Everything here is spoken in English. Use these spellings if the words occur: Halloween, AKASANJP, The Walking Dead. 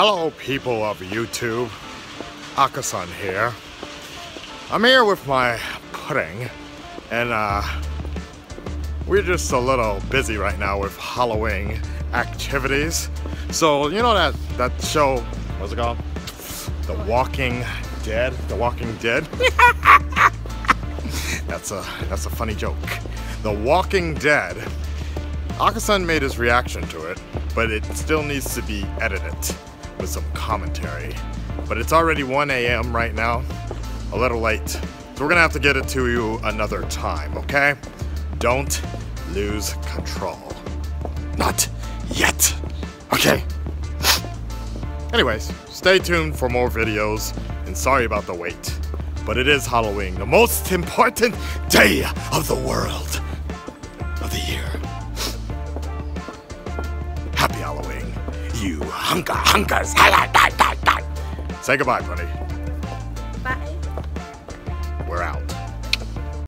Hello, people of YouTube. Akasan here. I'm here with my pudding, and we're just a little busy right now with Halloween activities. So you know that show, what's it called? The Walking Dead. The Walking Dead. That's a funny joke. The Walking Dead. Akasan made his reaction to it, but it still needs to be edited with some commentary. But it's already 1 a.m. right now, a little late, so we're gonna have to get it to you another time, okay? Don't lose control. Not yet, okay? Anyways, stay tuned for more videos, and sorry about the wait, but it is Halloween, the most important day of the world, of the year. Happy Halloween, you hunka hunkers. Say goodbye, buddy.